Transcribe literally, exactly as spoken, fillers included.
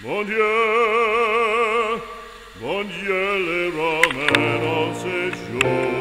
Mon Dieu, les Romains en séjour.